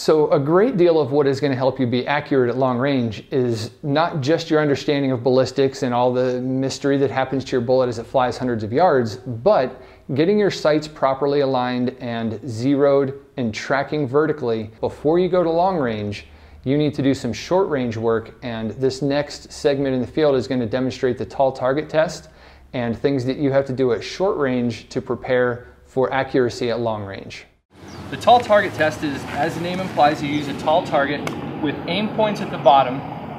So a great deal of what is going to help you be accurate at long range is not just your understanding of ballistics and all the mystery that happens to your bullet as it flies hundreds of yards, but getting your sights properly aligned and zeroed and tracking vertically before you go to long range. You need to do some short range work, and this next segment in the field is going to demonstrate the tall target test and things that you have to do at short range to prepare for accuracy at long range. The tall target test is, as the name implies, you use a tall target with aim points at the bottom,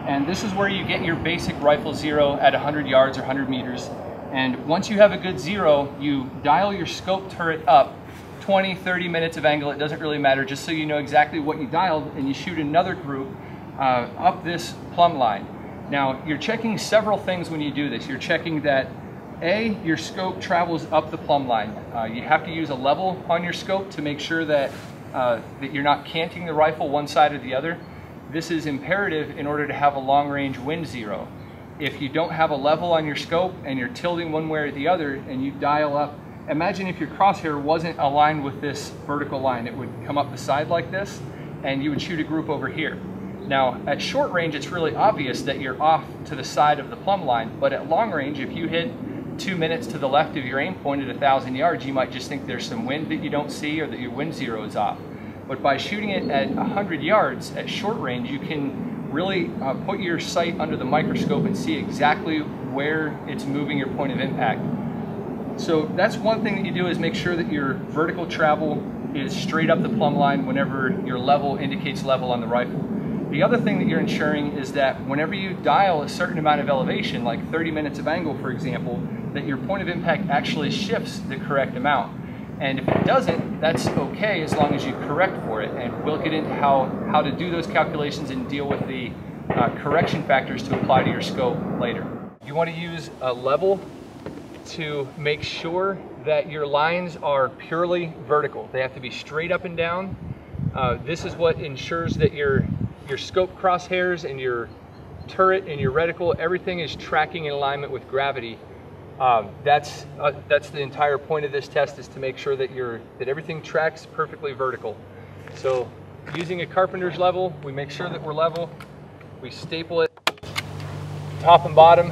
and this is where you get your basic rifle zero at 100 yards or 100 meters. And once you have a good zero, you dial your scope turret up 20, 30 minutes of angle, it doesn't really matter, just so you know exactly what you dialed, and you shoot another group up this plumb line. Now, you're checking several things when you do this. You're checking that A, your scope travels up the plumb line. You have to use a level on your scope to make sure that, you're not canting the rifle one side or the other. This is imperative in order to have a long range wind zero. If you don't have a level on your scope and you're tilting one way or the other and you dial up, imagine if your crosshair wasn't aligned with this vertical line, it would come up the side like this and you would shoot a group over here. Now, at short range, it's really obvious that you're off to the side of the plumb line, but at long range, if you hit 2 minutes to the left of your aim point at 1,000 yards, you might just think there's some wind that you don't see or that your wind zero is off. But by shooting it at 100 yards at short range, you can really put your sight under the microscope and see exactly where it's moving your point of impact. So that's one thing that you do, is make sure that your vertical travel is straight up the plumb line whenever your level indicates level on the rifle. The other thing that you're ensuring is that whenever you dial a certain amount of elevation, like 30 minutes of angle, for example, that your point of impact actually shifts the correct amount. And if it doesn't, that's okay as long as you correct for it. And we'll get into how to do those calculations and deal with the correction factors to apply to your scope later. You want to use a level to make sure that your lines are purely vertical. They have to be straight up and down. This is what ensures that your scope crosshairs and your turret and your reticle, everything is tracking in alignment with gravity. That's the entire point of this test, is to make sure that everything tracks perfectly vertical. So using a carpenter's level, we make sure that we're level. We staple it top and bottom.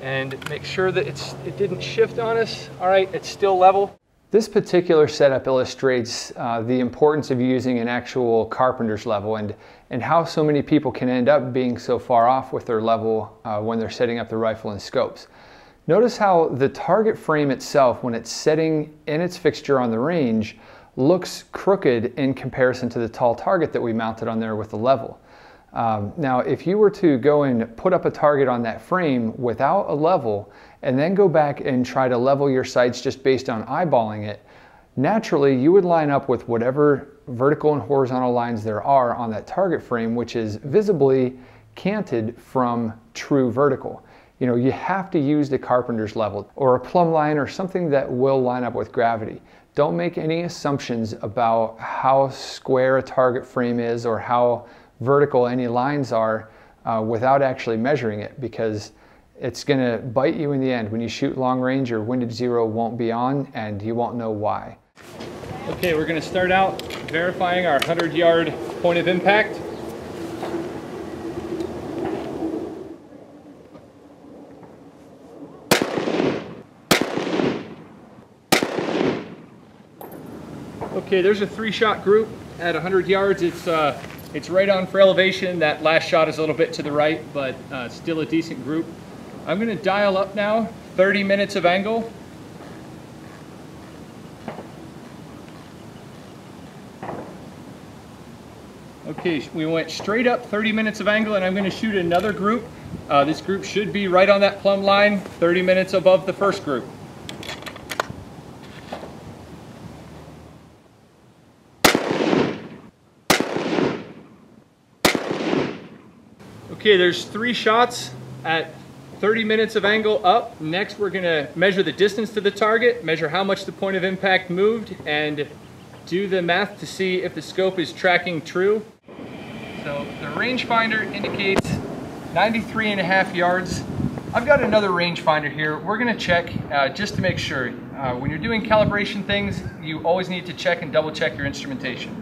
And make sure that it didn't shift on us. All right, it's still level. This particular setup illustrates the importance of using an actual carpenter's level and how so many people can end up being so far off with their level when they're setting up the rifle and scopes. Notice how the target frame itself, when it's setting in its fixture on the range, looks crooked in comparison to the tall target that we mounted on there with the level. Now, if you were to go and put up a target on that frame without a level and then go back and try to level your sights just based on eyeballing it, naturally you would line up with whatever vertical and horizontal lines there are on that target frame, which is visibly canted from true vertical. You know, you have to use the carpenter's level or a plumb line or something that will line up with gravity. Don't make any assumptions about how square a target frame is or how vertical any lines are without actually measuring it, because it's going to bite you in the end. When you shoot long range, your windage zero won't be on and you won't know why. Okay, we're going to start out verifying our 100-yard point of impact. Okay, there's a three-shot group at 100 yards. It's right on for elevation. That last shot is a little bit to the right, but still a decent group. I'm gonna dial up now, 30 minutes of angle. Okay, we went straight up 30 minutes of angle, and I'm gonna shoot another group. This group should be right on that plumb line, 30 minutes above the first group. Okay, there's three shots at 30 minutes of angle up. Next, we're gonna measure the distance to the target, measure how much the point of impact moved, and do the math to see if the scope is tracking true. So the rangefinder indicates 93.5 yards. I've got another rangefinder here. We're gonna check just to make sure. when you're doing calibration things, you always need to check and double check your instrumentation.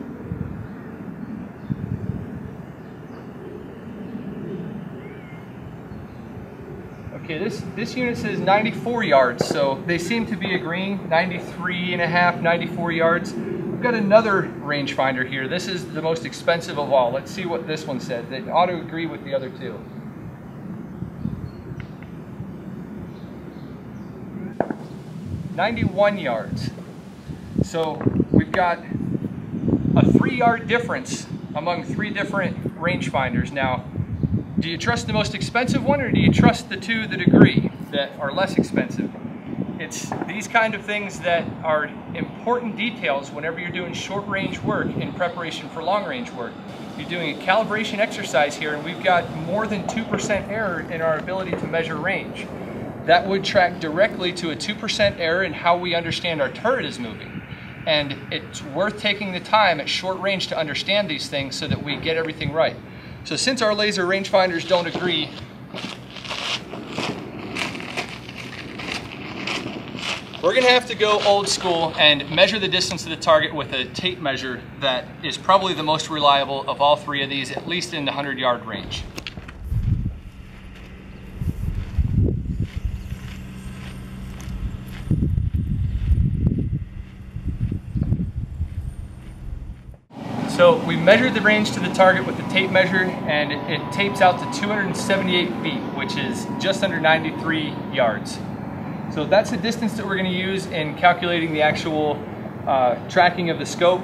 Okay, this unit says 94 yards, so they seem to be agreeing, 93 and a half, 94 yards. We've got another rangefinder here. This is the most expensive of all. Let's see what this one said. They ought to agree with the other two. "91 yards. So we've got a 3-yard difference among 3 different rangefinders. Now, do you trust the most expensive one, or do you trust the two that agree that are less expensive? It's these kind of things that are important details whenever you're doing short-range work in preparation for long-range work. You're doing a calibration exercise here, and we've got more than 2% error in our ability to measure range. That would track directly to a 2% error in how we understand our turret is moving. And it's worth taking the time at short range to understand these things so that we get everything right. So since our laser rangefinders don't agree, we're going to have to go old school and measure the distance of the target with a tape measure that is probably the most reliable of all 3 of these, at least in the 100-yard range. So we measured the range to the target with the tape measure, and it tapes out to 278 feet, which is just under 93 yards. So that's the distance that we're going to use in calculating the actual tracking of the scope.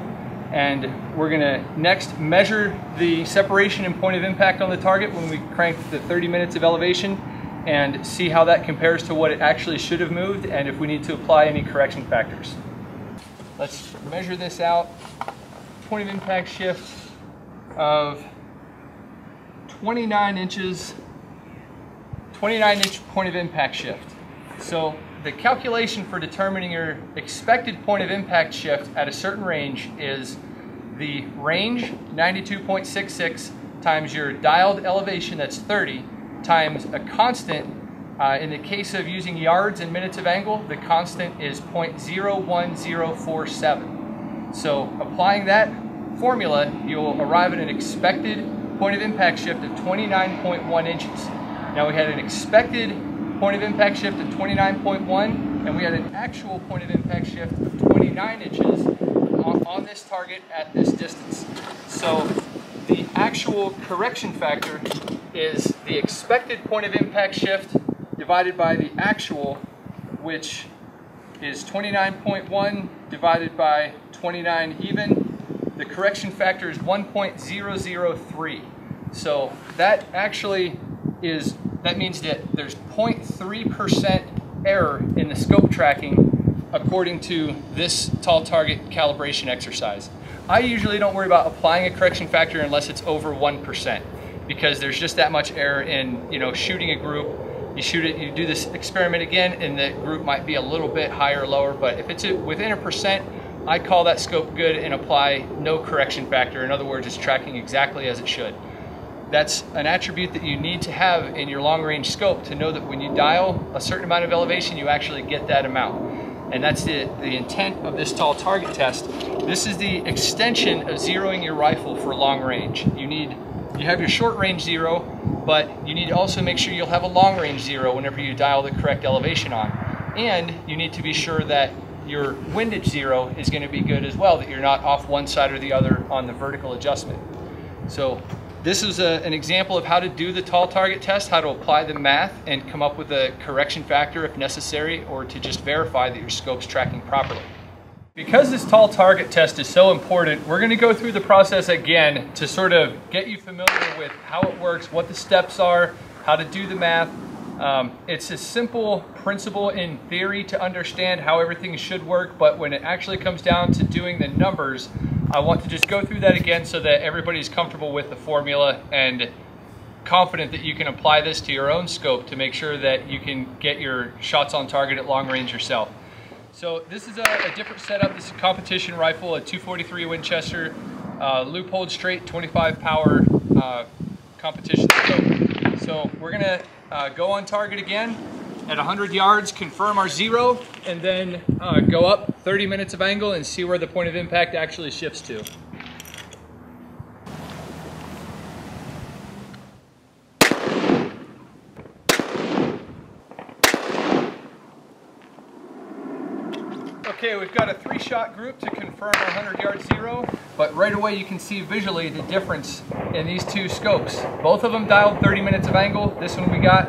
And we're going to next measure the separation and point of impact on the target when we crank the 30 minutes of elevation, and see how that compares to what it actually should have moved, and if we need to apply any correction factors. Let's measure this out. Point of impact shift of 29 inches, 29-inch point of impact shift. So the calculation for determining your expected point of impact shift at a certain range is the range, 92.66, times your dialed elevation, that's 30, times a constant. In the case of using yards and minutes of angle, the constant is 0.01047. So applying that formula, you'll arrive at an expected point of impact shift of 29.1 inches. Now, we had an expected point of impact shift of 29.1, and we had an actual point of impact shift of 29 inches on this target at this distance. So the actual correction factor is the expected point of impact shift divided by the actual, which is 29.1 divided by 29 even. The correction factor is 1.003. So that actually is, that means that there's 0.3% error in the scope tracking according to this tall target calibration exercise. I usually don't worry about applying a correction factor unless it's over 1%, because there's just that much error in, you know, shooting a group. You shoot it, you do this experiment again, and the group might be a little bit higher or lower, but if it's within 1%, I call that scope good and apply no correction factor. In other words, it's tracking exactly as it should. That's an attribute that you need to have in your long-range scope to know that when you dial a certain amount of elevation, you actually get that amount. And that's the intent of this tall target test. This is the extension of zeroing your rifle for long range. You have your short range zero, but you need to also make sure you'll have a long range zero whenever you dial the correct elevation on. And you need to be sure that your windage zero is going to be good as well, that you're not off one side or the other on the vertical adjustment. So this is an example of how to do the tall target test, how to apply the math and come up with a correction factor if necessary, or to just verify that your scope's tracking properly. Because this tall target test is so important, we're going to go through the process again to sort of get you familiar with how it works, what the steps are, how to do the math. It's a simple principle in theory to understand how everything should work, but when it actually comes down to doing the numbers, I want to just go through that again so that everybody's comfortable with the formula and confident that you can apply this to your own scope to make sure that you can get your shots on target at long range yourself. So this is a different setup. This is a competition rifle, a .243 Winchester, Leupold straight 25 power competition scope. So we're going to go on target again, at 100 yards, confirm our zero, and then go up 30 minutes of angle and see where the point of impact actually shifts to. Okay, we've got a 3-shot group to confirm our 100-yard zero, but right away you can see visually the difference in these two scopes. Both of them dialed 30 minutes of angle. This one we got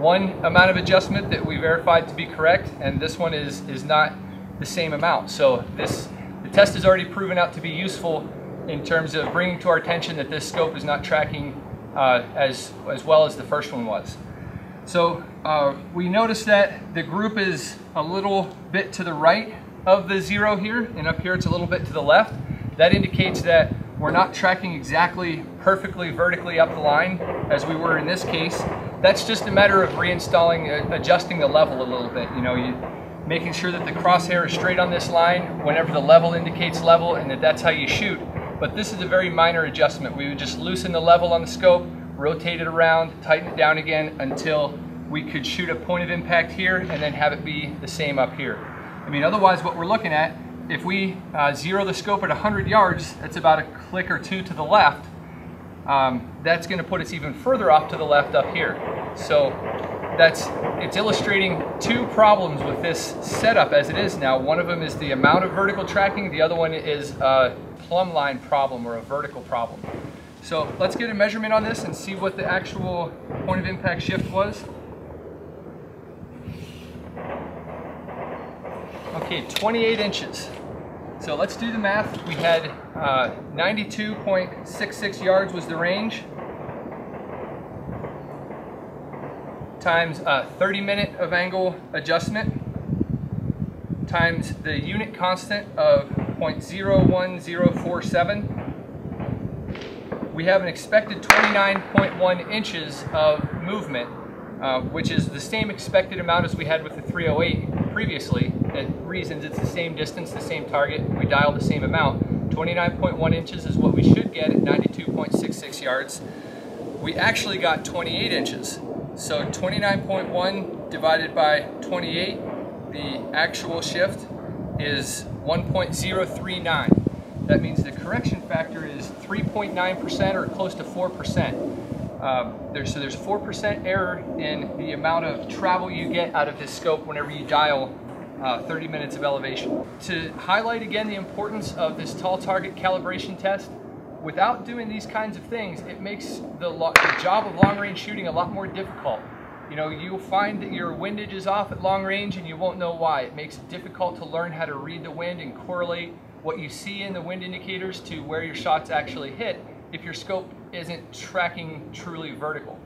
one amount of adjustment that we verified to be correct, and this one is not the same amount. So the test is already proven out to be useful in terms of bringing to our attention that this scope is not tracking as well as the first one was. So we noticed that the group is a little bit to the right of the zero here, and up here it's a little bit to the left. That indicates that we're not tracking exactly perfectly vertically up the line as we were in this case. That's just a matter of reinstalling, adjusting the level a little bit, making sure that the crosshair is straight on this line whenever the level indicates level, and that's how you shoot. But this is a very minor adjustment. We would just loosen the level on the scope, rotate it around, tighten it down again until we could shoot a point of impact here and then have it be the same up here. I mean, otherwise what we're looking at, if we zero the scope at 100 yards, that's about a click or two to the left. That's going to put us even further off to the left up here. So it's illustrating two problems with this setup as it is now. One of them is the amount of vertical tracking. The other one is a plumb line problem or a vertical problem. So let's get a measurement on this and see what the actual point of impact shift was. Okay, 28 inches. So let's do the math. We had 92.66 yards was the range, times 30 minute of angle adjustment, times the unit constant of 0.01047. We have an expected 29.1 inches of movement, which is the same expected amount as we had with the .308 previously. It reasons it's the same distance, the same target, we dial the same amount. 29.1 inches is what we should get at 92.66 yards. We actually got 28 inches. So 29.1 divided by 28, the actual shift is 1.039. That means the correction factor is 3.9% or close to 4%. So there's 4% error in the amount of travel you get out of this scope whenever you dial 30 minutes of elevation. To highlight again the importance of this tall target calibration test, without doing these kinds of things, it makes the job of long range shooting a lot more difficult. You'll find that your windage is off at long range and you won't know why. It makes it difficult to learn how to read the wind and correlate what you see in the wind indicators to where your shots actually hit if your scope isn't tracking truly vertical.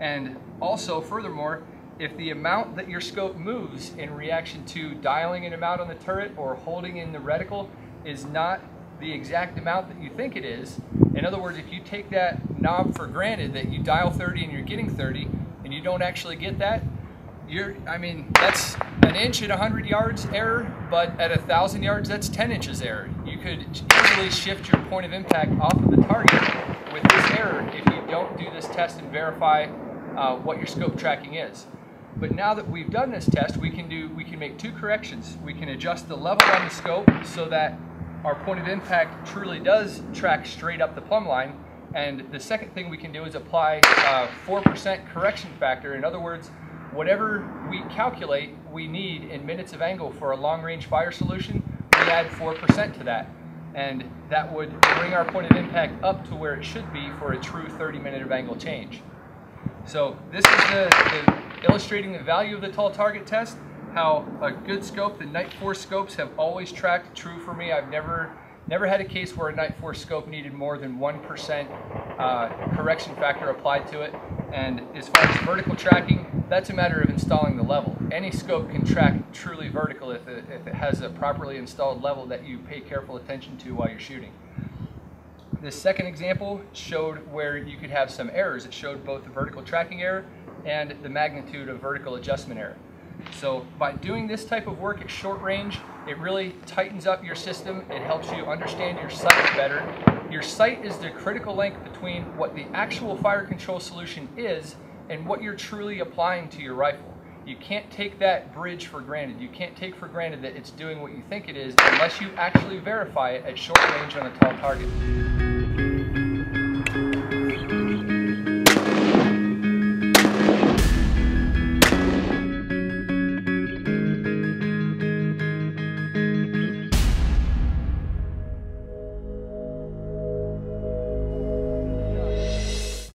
And also, furthermore, if the amount that your scope moves in reaction to dialing an amount on the turret or holding in the reticle is not the exact amount that you think it is. In other words, if you take that knob for granted that you dial 30 and you're getting 30 and you don't actually get that, that's an inch at 100 yards error, but at 1,000 yards, that's 10 inches error. You could easily shift your point of impact off of the target with this error if you don't do this test and verify what your scope tracking is. But now that we've done this test, we can make two corrections. We can adjust the level on the scope so that our point of impact truly does track straight up the plumb line. And the second thing we can do is apply a 4% correction factor. In other words, whatever we calculate we need in minutes of angle for a long-range fire solution, we add 4% to that. And that would bring our point of impact up to where it should be for a true 30-minute of angle change. So this is illustrating the value of the tall target test, how a good scope, the Nightforce scopes have always tracked true for me. I've never had a case where a Nightforce scope needed more than 1% correction factor applied to it. And as far as vertical tracking, that's a matter of installing the level. Any scope can track truly vertical if it has a properly installed level that you pay careful attention to while you're shooting. The second example showed where you could have some errors. It showed both the vertical tracking error and the magnitude of vertical adjustment error. So by doing this type of work at short range, it really tightens up your system. It helps you understand your sight better. Your sight is the critical link between what the actual fire control solution is and what you're truly applying to your rifle. You can't take that bridge for granted. You can't take for granted that it's doing what you think it is unless you actually verify it at short range on a tall target.